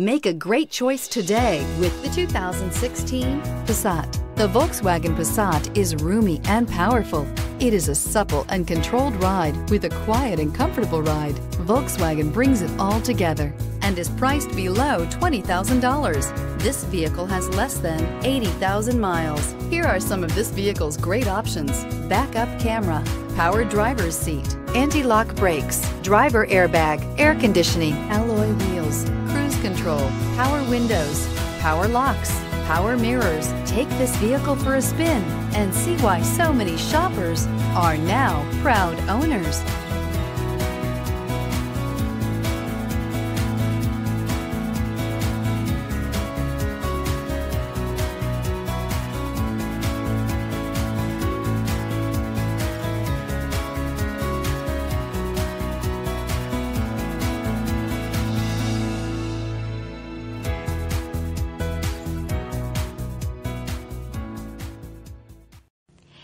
Make a great choice today with the 2016 Passat. The Volkswagen Passat is roomy and powerful. It is a supple and controlled ride with a quiet and comfortable ride. Volkswagen brings it all together and is priced below $20,000. This vehicle has less than 80,000 miles. Here are some of this vehicle's great options: backup camera, power driver's seat, anti-lock brakes, driver airbag, air conditioning, alloy wheels, cruise control, power windows, power locks, power mirrors. Take this vehicle for a spin and see why so many shoppers are now proud owners.